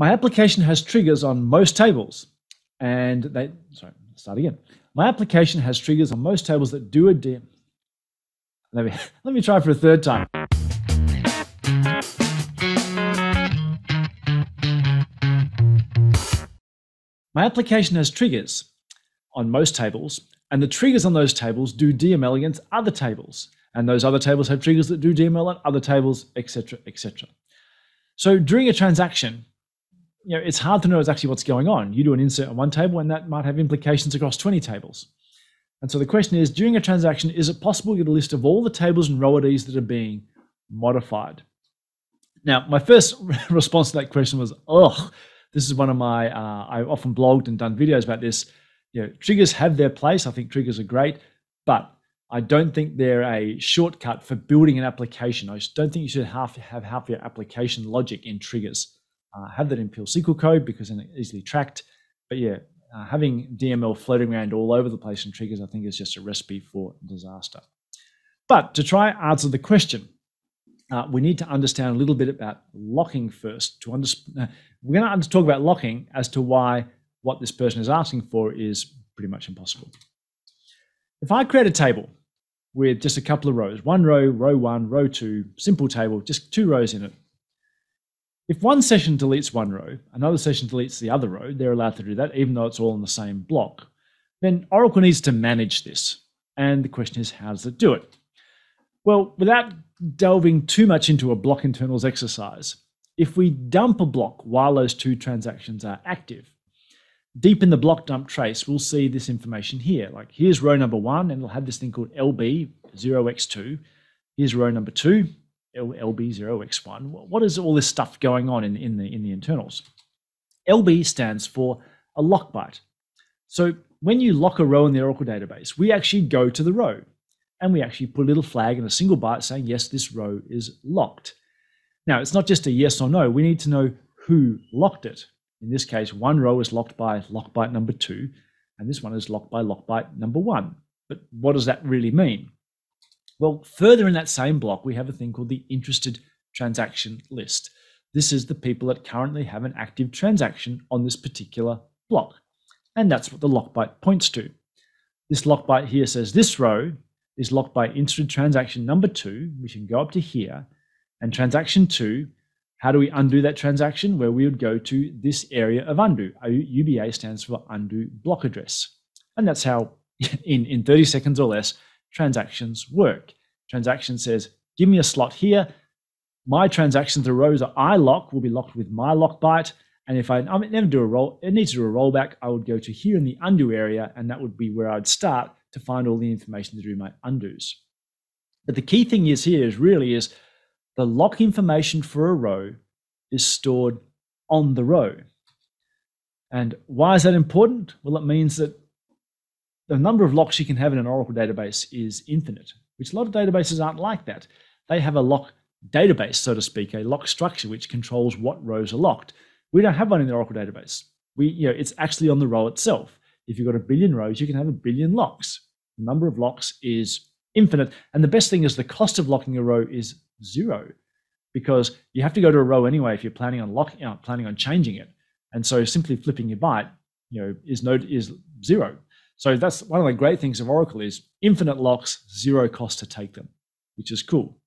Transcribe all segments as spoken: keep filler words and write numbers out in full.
My application has triggers on most tables and they, sorry, start again. My application has triggers on most tables that do a D M L. Let me, let me try for a third time. My application has triggers on most tables and the triggers on those tables do D M L against other tables. And those other tables have triggers that do D M L at other tables, et cetera, et cetera. So during a transaction, you know, it's hard to know exactly what's going on. You do an insert on one table and that might have implications across twenty tables. And so the question is, during a transaction, is it possible to get a list of all the tables and row I Ds that are being modified? Now, my first response to that question was, oh, this is one of my, uh, I've often blogged and done videos about this. You know, triggers have their place. I think triggers are great, but I don't think they're a shortcut for building an application. I just don't think you should have, have half your application logic in triggers. Uh, have that in P L S Q L code because then it's easily tracked. But yeah, uh, having D M L floating around all over the place in triggers, I think is just a recipe for disaster. But to try answer the question, uh, we need to understand a little bit about locking first. To understand, uh, we're going to talk about locking as to why what this person is asking for is pretty much impossible. If I create a table with just a couple of rows, one row, row one, row two, simple table, just two rows in it. If one session deletes one row, another session deletes the other row, they're allowed to do that, even though it's all in the same block. Then Oracle needs to manage this. And the question is, how does it do it? Well, without delving too much into a block internals exercise, if we dump a block while those two transactions are active, deep in the block dump trace, we'll see this information here. Like here's row number one, and it'll have this thing called L B zero x two. Here's row number two. L B zero x one. What is all this stuff going on in, in, the, in the internals? L B stands for a lock byte. So when you lock a row in the Oracle database, we actually go to the row and we actually put a little flag in a single byte saying, yes, this row is locked. Now, it's not just a yes or no. We need to know who locked it. In this case, one row is locked by lock byte number two, and this one is locked by lock byte number one. But what does that really mean? Well, further in that same block, we have a thing called the interested transaction list. This is the people that currently have an active transaction on this particular block. And that's what the lock byte points to. This lock byte here says this row is locked by interested transaction number two. We can go up to here and transaction two. How do we undo that transaction? Where we would go to this area of undo. U B A stands for undo block address. And that's how in, in thirty seconds or less, transactions work. Transaction says, give me a slot here. My transactions, the rows that I lock will be locked with my lock byte. And if I never do a roll, it needs to do a rollback, I would go to here in the undo area, and that would be where I'd start to find all the information to do my undos. But the key thing is here is really is the lock information for a row is stored on the row. And why is that important? Well, it means that the number of locks you can have in an Oracle database is infinite, which a lot of databases aren't like that. They have a lock database, so to speak, a lock structure which controls what rows are locked. We don't have one in the Oracle database. We, you know, it's actually on the row itself. If you've got a billion rows, you can have a billion locks. The number of locks is infinite. And the best thing is the cost of locking a row is zero because you have to go to a row anyway if you're planning on locking, uh, planning on changing it. And so simply flipping your byte, you know, is no, is zero. So that's one of the great things of Oracle is infinite locks, zero cost to take them, which is cool.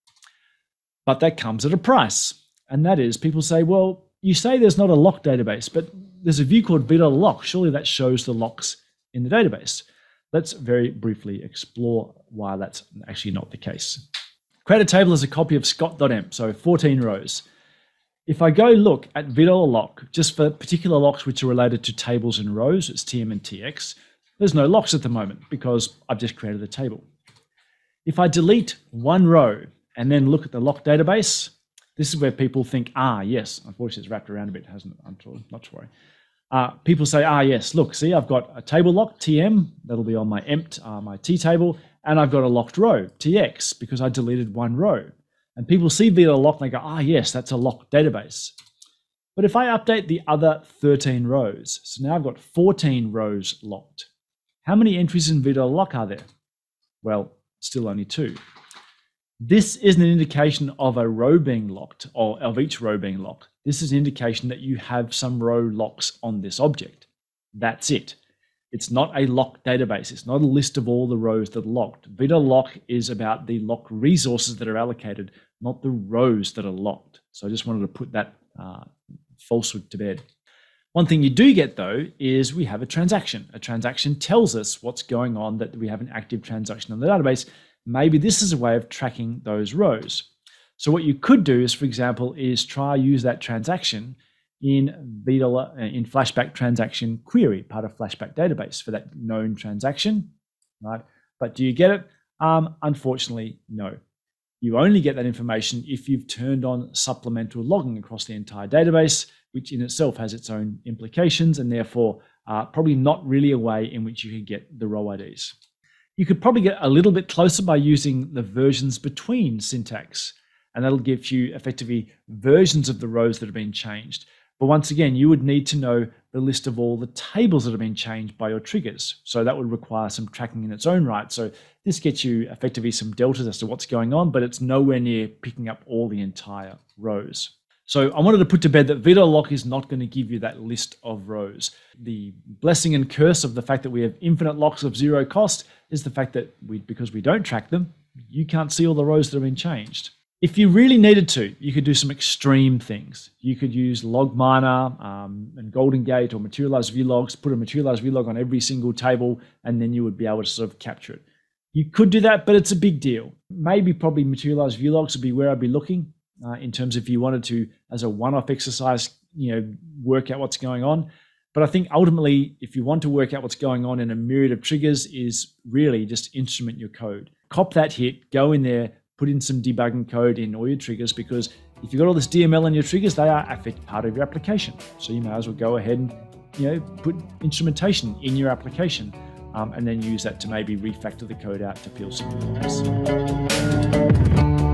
But that comes at a price. And that is people say, well, you say there's not a lock database, but there's a view called V$LOCK. Surely that shows the locks in the database. Let's very briefly explore why that's actually not the case. Create a table as a copy of scott dot emp, so fourteen rows. If I go look at V$LOCK, just for particular locks which are related to tables and rows, it's T M and T X, there's no locks at the moment because I've just created a table. If I delete one row and then look at the lock database, this is where people think, ah, yes, unfortunately it's wrapped around a bit, hasn't it? I'm not to worry. Uh, people say, ah, yes, look, see, I've got a table lock, T M, that'll be on my empt, uh, my T table, and I've got a locked row, T X, because I deleted one row. And people see V$LOCK and they go, ah, yes, that's a locked database. But if I update the other thirteen rows, so now I've got fourteen rows locked. How many entries in V$LOCK are there? Well, still only two. This isn't an indication of a row being locked or of each row being locked. this is an indication that you have some row locks on this object. That's it. It's not a lock database. It's not a list of all the rows that are locked. V$LOCK is about the lock resources that are allocated, not the rows that are locked. So I just wanted to put that uh, falsehood to bed. One thing you do get though, is we have a transaction. A transaction tells us what's going on, that we have an active transaction on the database. Maybe this is a way of tracking those rows. So what you could do is, for example, is try use that transaction in V$LOCK, in Flashback Transaction Query, part of Flashback Database for that known transaction, right? But do you get it? Um, unfortunately, no. You only get that information if you've turned on supplemental logging across the entire database, which in itself has its own implications and therefore uh, probably not really a way in which you can get the row I Ds. You could probably get a little bit closer by using the versions between syntax, and that'll give you effectively versions of the rows that have been changed. But once again, you would need to know the list of all the tables that have been changed by your triggers. So that would require some tracking in its own right. So this gets you effectively some deltas as to what's going on, but it's nowhere near picking up all the entire rows. So I wanted to put to bed that V$LOCK is not going to give you that list of rows. The blessing and curse of the fact that we have infinite locks of zero cost is the fact that we, because we don't track them, you can't see all the rows that have been changed. If you really needed to, you could do some extreme things. You could use LogMiner um, and GoldenGate or materialized vlogs, put a materialized vlog on every single table, and then you would be able to sort of capture it. You could do that, but it's a big deal. Maybe probably materialized vlogs would be where I'd be looking uh, in terms of if you wanted to, as a one-off exercise, you know, work out what's going on. But I think ultimately, if you want to work out what's going on in a myriad of triggers, is really just instrument your code. Cop that hit, go in there, put in some debugging code in all your triggers, because if you've got all this D M L in your triggers, they are affect part of your application. So you may as well go ahead and, you know, put instrumentation in your application um, and then use that to maybe refactor the code out to P L S Q L.